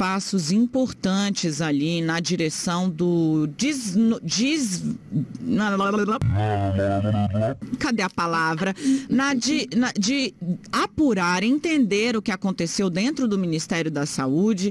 passos importantes ali na direção do de apurar, entender o que aconteceu dentro do Ministério da Saúde.